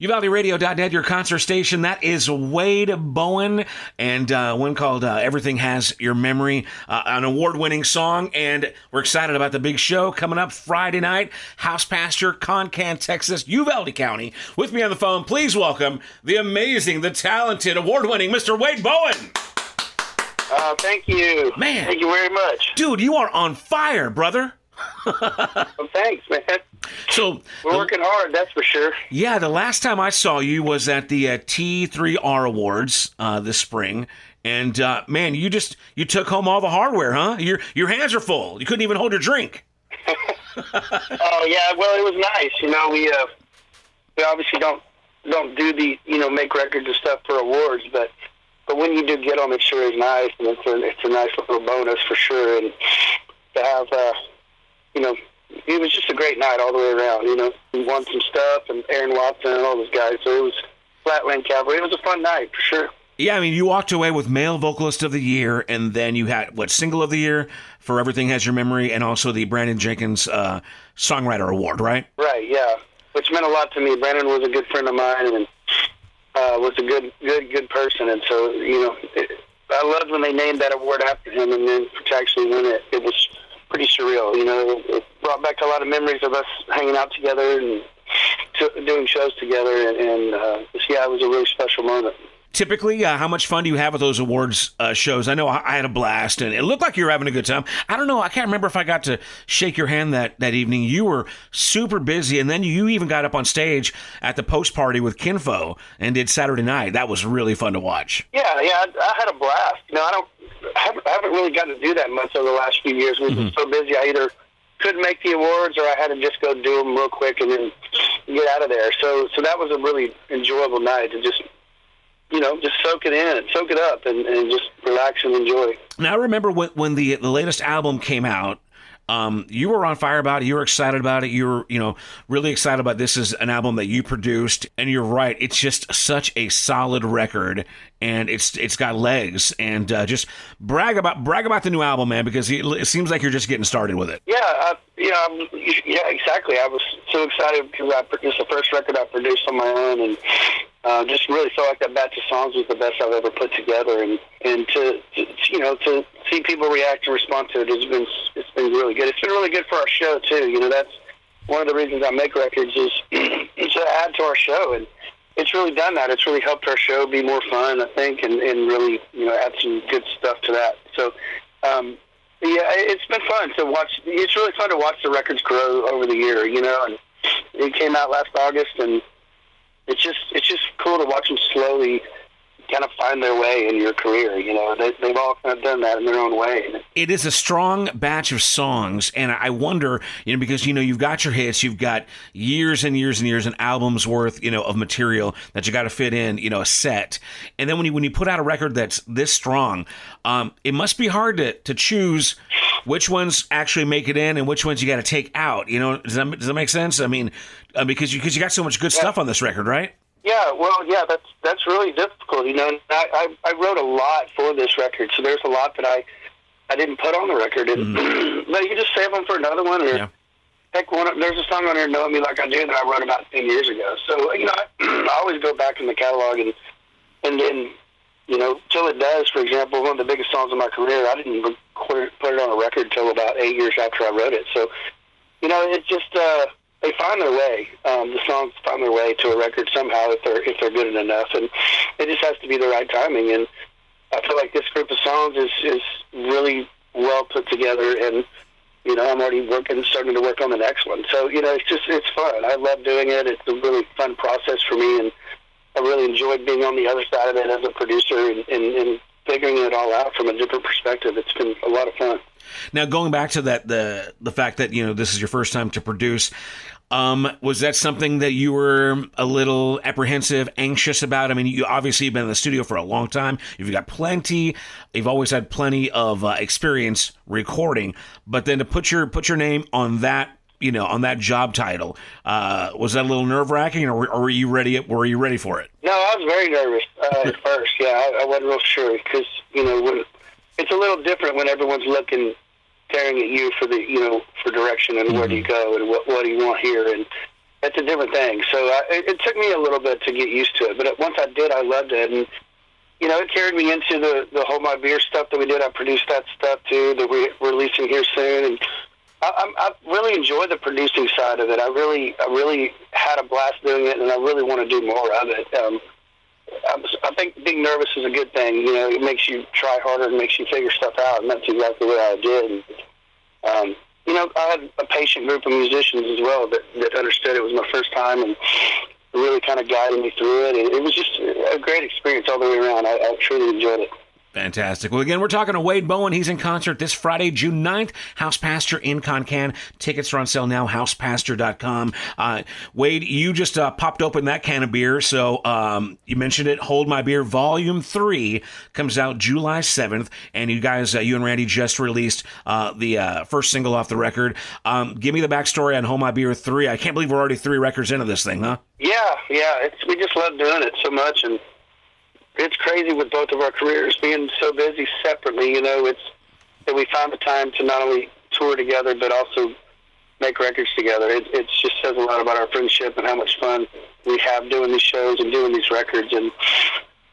UvaldeRadio.net, your concert station. That is Wade Bowen and one called Everything Has Your Memory, an award-winning song, and we're excited about the big show coming up Friday night, House Pasture, Concan, Texas, Uvalde County. With me on the phone, please welcome the amazing, the talented, award-winning Mr. Wade Bowen. Thank you. Man. Thank you very much. Dude, you are on fire, brother. Well, thanks, man. So we're working hard, that's for sure. Yeah, the last time I saw you was at the T3R Awards this spring, and man, you took home all the hardware, huh? Your hands are full. You couldn't even hold your drink. Oh yeah, well it was nice. You know, we obviously don't do the make records and stuff for awards, but when you do get them, it sure is nice, and it's a nice little bonus for sure, and to have it was just a great night all the way around, We won some stuff, and Aaron Watson and all those guys, so it was Flatland Cavalry. It was a fun night, for sure. Yeah, I mean, you walked away with Male Vocalist of the Year, and then you had, Single of the Year for Everything Has Your Memory, and also the Brandon Jenkins Songwriter Award, right? Right, yeah, which meant a lot to me. Brandon was a good friend of mine, and was a good person, and so, I loved when they named that award after him, and then to actually win it, it was pretty surreal, It brought back a lot of memories of us hanging out together and doing shows together, and yeah, it was a really special moment. Typically, how much fun do you have with those awards shows? I know I had a blast, and it looked like you were having a good time. I don't know. I can't remember if I got to shake your hand that evening. You were super busy, and then you even got up on stage at the post-party with Kinfo and did Saturday Night. That was really fun to watch. Yeah, I had a blast. I haven't really gotten to do that much over the last few years. We've been so busy. I either couldn't make the awards, or I had to just go do them real quick and then get out of there. So that was a really enjoyable night to just, just soak it in, soak it up, and just relax and enjoy. Now, I remember when the latest album came out, you were on fire about it. You were excited about it. You were, really excited about this is an album that you produced. And you're right. It's just such a solid record, and it's got legs. And just brag about the new album, man, because it seems like you're just getting started with it. Yeah, yeah, exactly. I was so excited because it's the first record I produced on my own, and just really felt like that batch of songs was the best I've ever put together. And to see people react and respond to it has been. Been really good. It's been really good for our show too. That's one of the reasons I make records is to add to our show, and it's really done that. It's really helped our show be more fun, I think, and really add some good stuff to that. So yeah, it's been fun to watch. It's really fun to watch the records grow over the year. And it came out last August, and it's just cool to watch them slowly kind of find their way in your career. They've all kind of done that in their own way. It is a strong batch of songs, and I wonder, because you've got your hits, you've got years and years and years and albums worth, of material that you got to fit in, a set. And then when you put out a record that's this strong, it must be hard to choose which ones actually make it in and which ones you got to take out. Does that make sense? I mean, because you got so much good stuff on this record, right? Yeah, well, yeah, that's really difficult, And I wrote a lot for this record, so there's a lot that I didn't put on the record. And, but you just save them for another one, or heck, there's a song on here, "Knowing Me Like I Do," that I wrote about 10 years ago. So I always go back in the catalog and then "Till It Does," for example, one of the biggest songs of my career. I didn't record, put it on a record till about 8 years after I wrote it. So it just. They find their way. The songs find their way to a record somehow if they're good enough, and it just has to be the right timing. And I feel like this group of songs is really well put together, and I'm already starting to work on the next one. So it's fun. I love doing it. It's a really fun process for me, and I really enjoyed being on the other side of it as a producer and figuring it all out from a different perspective. It's been a lot of fun. Now, going back to that, the fact that, this is your first time to produce, was that something that you were a little apprehensive, anxious about? I mean, you obviously have been in the studio for a long time. You've always had plenty of experience recording, but then to put your name on that, on that job title, was that a little nerve-wracking, or were you ready? Were you ready for it? No, I was very nervous at first. Yeah, I wasn't real sure because, it's a little different when everyone's looking, staring at you for direction and where do you go and what do you want here, and That's a different thing. So it took me a little bit to get used to it, but once I did, I loved it. And, you know, it carried me into the Hold My Beer stuff that we did. I produced that stuff, too, that we're releasing here soon. And I really enjoy the producing side of it. I really had a blast doing it, and I really want to do more of it. I think being nervous is a good thing. You know, it makes you try harder and makes you figure stuff out, and that's exactly what I did. And, you know, I had a patient group of musicians as well that understood it was my first time and really kind of guided me through it. And it was just a great experience all the way around. I truly enjoyed it. Fantastic. Well, again, we're talking to Wade Bowen. He's in concert this Friday, June 9th, House Pasture in Concan. Tickets are on sale now, housepasture.com. Wade, you just popped open that can of beer. So you mentioned it. Hold My Beer Volume 3 comes out July 7th. And you guys, you and Randy just released the first single off the record. Give me the backstory on Hold My Beer 3. I can't believe we're already 3 records into this thing, huh? Yeah. We just love doing it so much. And it's crazy with both of our careers being so busy separately, you know, it's that we found the time to not only tour together, but also make records together. It just says a lot about our friendship and how much fun we have doing these shows and doing these records. And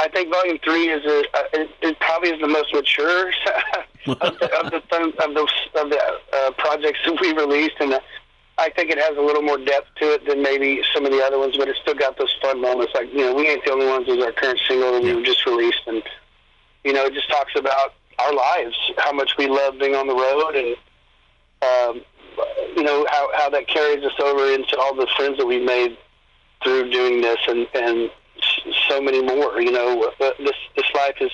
I think Volume 3 is it probably is the most mature of the projects that we released. And I think it has a little more depth to it than maybe some of the other ones, but it's still got those fun moments. Like, you know, We Ain't the Only Ones is our current single that we just released. And, you know, it just talks about our lives, how much we love being on the road, and, you know, how that carries us over into all the friends that we made through doing this and so many more. You know, this life is,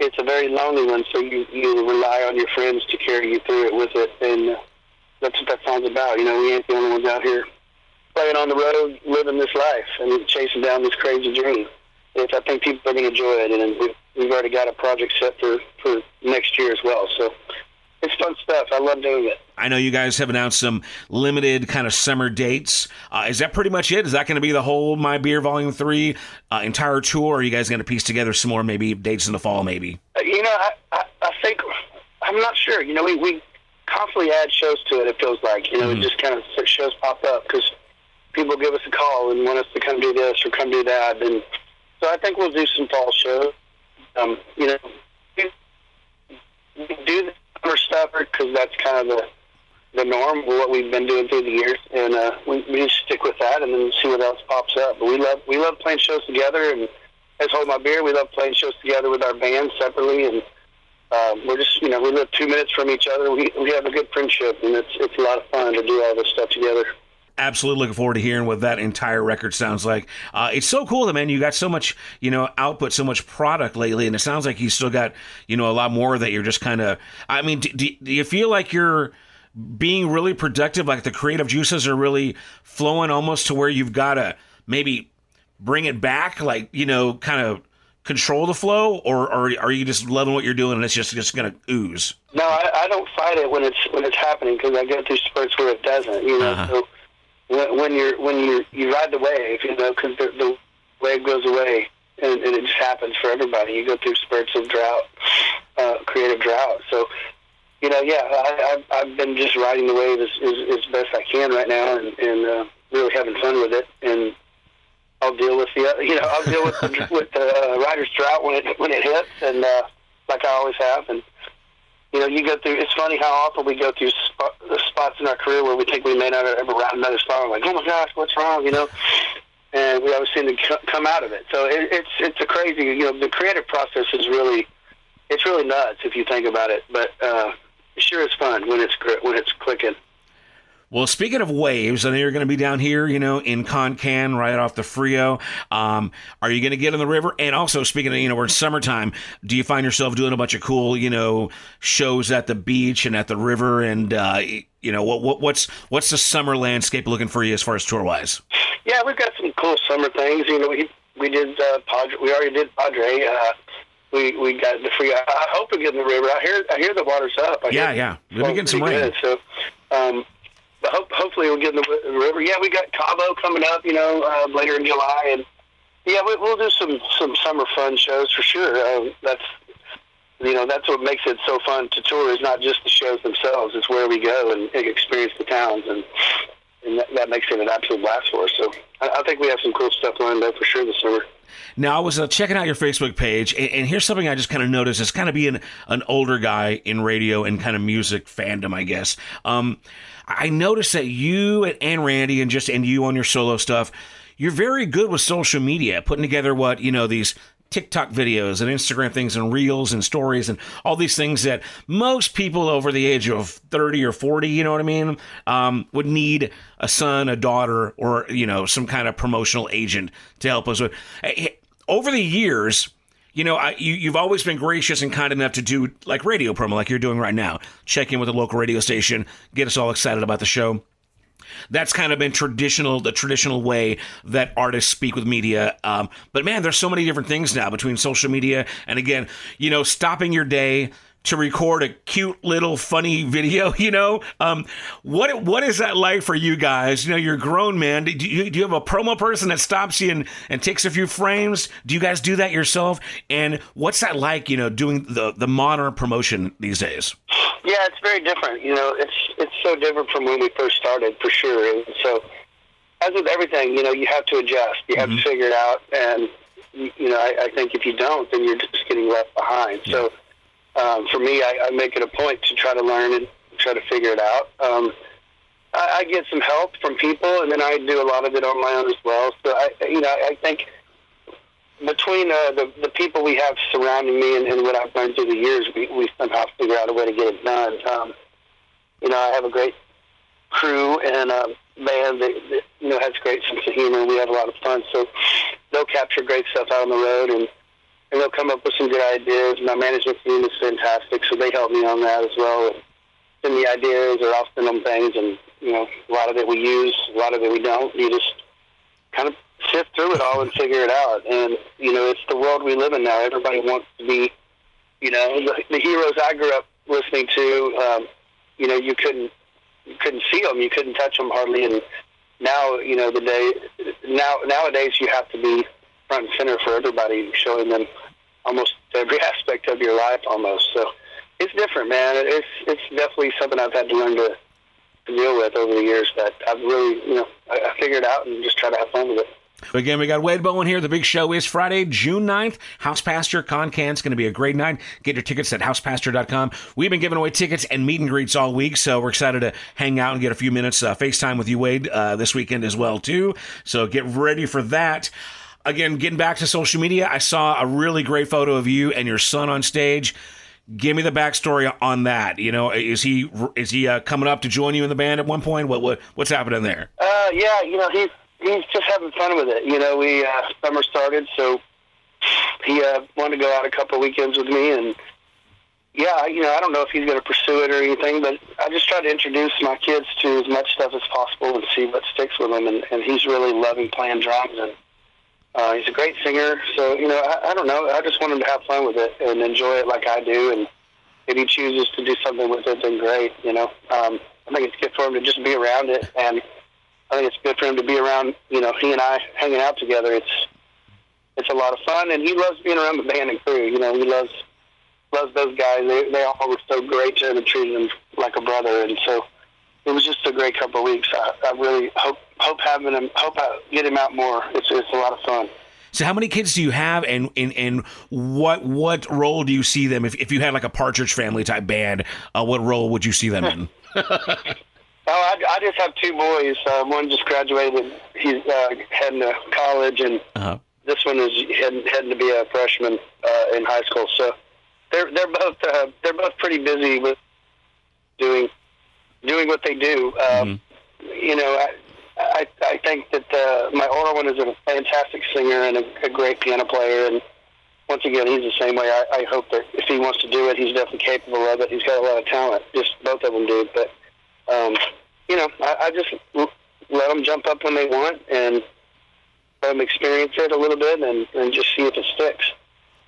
it's a very lonely one, so you rely on your friends to carry you through it with it. And that's what that song's about. You know, we ain't the only ones out here playing on the road, living this life, and chasing down this crazy dream. I think people are going to enjoy it, and we've already got a project set for next year as well. So it's fun stuff. I love doing it. I know you guys have announced some limited kind of summer dates. Is that pretty much it? Is that going to be the whole My Beer Volume 3 entire tour, or are you guys going to piece together some more maybe dates in the fall maybe? You know, I think, I'm not sure. You know, we constantly add shows to it, it feels like. You know, It just kind of shows pop up because people give us a call and want us to come do this or come do that. And so I think we'll do some fall shows. You know, we do the summer stuff because that's kind of the norm, what we've been doing through the years. And we just stick with that and then see what else pops up. But we love playing shows together. And as Hold My Beer, we love playing shows together with our band separately. And we're just, you know, we live 2 minutes from each other. We have a good friendship, and it's a lot of fun to do all this stuff together. Absolutely looking forward to hearing what that entire record sounds like. It's so cool that, man, you got so much, you know, output, so much product lately, and it sounds like you still got, you know, a lot more that you're just kind of, I mean, do you feel like you're being really productive, like the creative juices are really flowing almost to where you've got to maybe bring it back, like, you know, kind of control the flow, or are you just loving what you're doing and it's just going to ooze? No, I don't fight it when it's happening because I go through spurts where it doesn't. You know, So when you ride the wave, you know, because the wave goes away and it just happens for everybody. You go through spurts of drought, creative drought. So, you know, yeah, I've been just riding the wave as best I can right now and really having fun with it and. I'll deal with the rider's drought when it hits, and like I always have. And you know, you go through. It's funny how often we go through spots in our career where we think we may not ever ride another spot. We're like, oh my gosh, what's wrong? You know, and we always seem to come out of it. So it's a crazy. You know, the creative process is really nuts if you think about it. But it sure is fun when it's clicking. Well, speaking of waves, I know you're going to be down here, you know, in Concan, right off the Frio. Are you going to get in the river? And also, speaking of, you know, we're in summertime. Do you find yourself doing a bunch of cool, you know, shows at the beach and at the river? And, you know, what's the summer landscape looking for you as far as tour-wise? Yeah, we've got some cool summer things. You know, we already did Padre. We got the Frio. I hope we get in the river. I hear the water's up. Yeah. We'll be getting some rain. Good, so, hopefully we'll get in the river. Yeah, we got Cabo coming up, you know, later in July, and yeah, we'll do some summer fun shows for sure. That's what makes it so fun to tour is not just the shows themselves; it's where we go and experience the towns. And and that makes it an absolute blast for us. So I think we have some cool stuff lined up for sure this summer. Now, I was checking out your Facebook page, and here's something I just kind of noticed. It's kind of being an older guy in radio and kind of music fandom, I guess. I noticed that you and Randy and you on your solo stuff, you're very good with social media, putting together these TikTok videos and Instagram things and reels and stories and all these things that most people over the age of 30 or 40, you know what I mean, would need a son, a daughter, or, some kind of promotional agent to help us with. Over the years, you've always been gracious and kind enough to do like radio promo, like you're doing right now, check in with a local radio station, get us all excited about the show. That's kind of been the traditional way that artists speak with media. But man, there's so many different things now between social media and, again, stopping your day to record a cute little funny video. What is that like for you guys? You're a grown man. Do you have a promo person that stops you and takes a few frames? Do you guys do that yourself? And what's that like, doing the modern promotion these days? Yeah, it's very different. It's so different from when we first started, for sure. And so, as with everything, you have to adjust. You have to figure it out. And, I think if you don't, then you're just getting left behind. Yeah. So, for me, I make it a point to try to learn and try to figure it out. I get some help from people, and then I do a lot of it on my own as well. So, I think between the people we have surrounding me and what I've learned through the years, we somehow figure out a way to get it done. I have a great crew and a band that has a great sense of humor. We have a lot of fun, so they'll capture great stuff out on the road, and they'll come up with some good ideas. My management team is fantastic, so they help me on that as well. And send me ideas, or I'll send them things, and a lot of it we use, a lot of it we don't. You just kind of sift through it all and figure it out. And it's the world we live in now. Everybody wants to be, the heroes I grew up listening to. You couldn't see them, you couldn't touch them hardly, and now nowadays you have to be front and center for everybody, showing them almost every aspect of your life, almost. So it's different, man. It's definitely something I've had to learn to deal with over the years. That I've really, I figured out and just try to have fun with it. Again, we got Wade Bowen here. The big show is Friday, June 9th. House Pasture, Concan. It's going to be a great night. Get your tickets at housepasture.com. We've been giving away tickets and meet and greets all week, so we're excited to hang out and get a few minutes FaceTime with you, Wade, this weekend as well, too. So get ready for that. Again, getting back to social media, I saw a really great photo of you and your son on stage. Give me the backstory on that. Is he coming up to join you in the band at one point? What's happening there? Yeah, he's just having fun with it. We summer started, so he wanted to go out a couple weekends with me, and yeah, I don't know if he's going to pursue it or anything, but I just try to introduce my kids to as much stuff as possible and see what sticks with them. And he's really loving playing drums, and he's a great singer. So I don't know. I just want him to have fun with it and enjoy it like I do. And if he chooses to do something with it, then great. I think it's good for him to just be around it and. I think it's good for him to be around, he and I hanging out together. It's a lot of fun, and he loves being around the band and crew. He loves those guys. They all were so great to him and treated him like a brother. And so it was just a great couple of weeks. I really hope I get him out more. It's a lot of fun. So how many kids do you have, and what role do you see them? If you had like a Partridge Family type band, what role would you see them in? Oh, I just have two boys. One just graduated. He's heading to college, and This one is heading to be a freshman in high school. So they're both pretty busy with doing what they do. I think that my older one is a fantastic singer and a great piano player. And once again, he's the same way. I hope that if he wants to do it, he's definitely capable of it. He's got a lot of talent. Just both of them do, but. I just let them jump up when they want and let them experience it a little bit and just see if it sticks.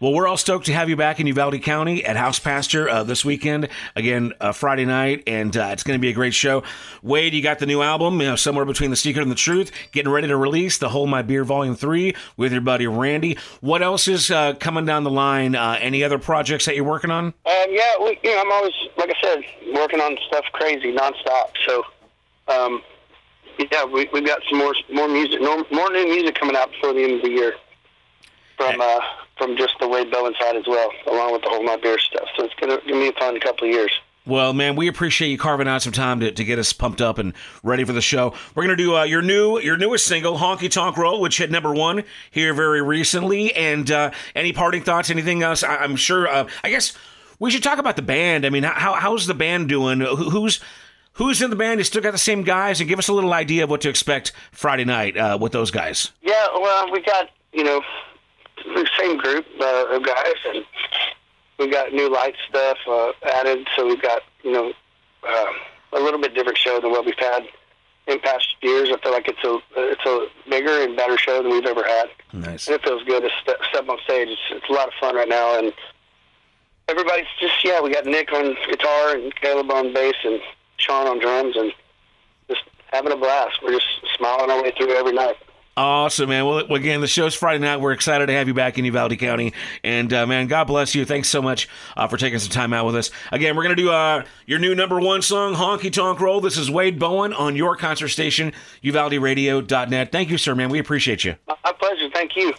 Well, we're all stoked to have you back in Uvalde County at House Pasture this weekend. Again, Friday night, and it's going to be a great show. Wade, you got the new album, Somewhere Between the Secret and the Truth, getting ready to release the Hold My Beer Vol. 3 with your buddy Randy. What else is coming down the line? Any other projects that you're working on? Yeah, I'm always, like I said, working on stuff crazy, nonstop. So yeah, we've got some more music, more new music coming out before the end of the year from just the Wade Bowen side as well, along with the Hold My Beer stuff. So it's gonna be a fun couple of years. Well, man, we appreciate you carving out some time to get us pumped up and ready for the show. We're going to do your newest single, Honky Tonk Roll, which hit number 1 here very recently. And any parting thoughts, anything else? I'm sure, I guess we should talk about the band. I mean, how's the band doing? Who's in the band? You still got the same guys? And give us a little idea of what to expect Friday night with those guys. Yeah, well, we got, the same group of guys, and we've got new light stuff added, so we've got, a little bit different show than what we've had in past years. I feel like it's a bigger and better show than we've ever had. Nice. And it feels good to step on stage. It's a lot of fun right now, and everybody's just, we got Nick on guitar and Caleb on bass and Sean on drums, and just having a blast. We're just smiling our way through every night. Awesome, man. Well, again, the show's Friday night. We're excited to have you back in Uvalde County. And, man, God bless you. Thanks so much for taking some time out with us. Again, we're going to do your new number 1 song, Honky Tonk Roll. This is Wade Bowen on your concert station, UvaldeRadio.net. Thank you, sir, man. We appreciate you. My pleasure. Thank you.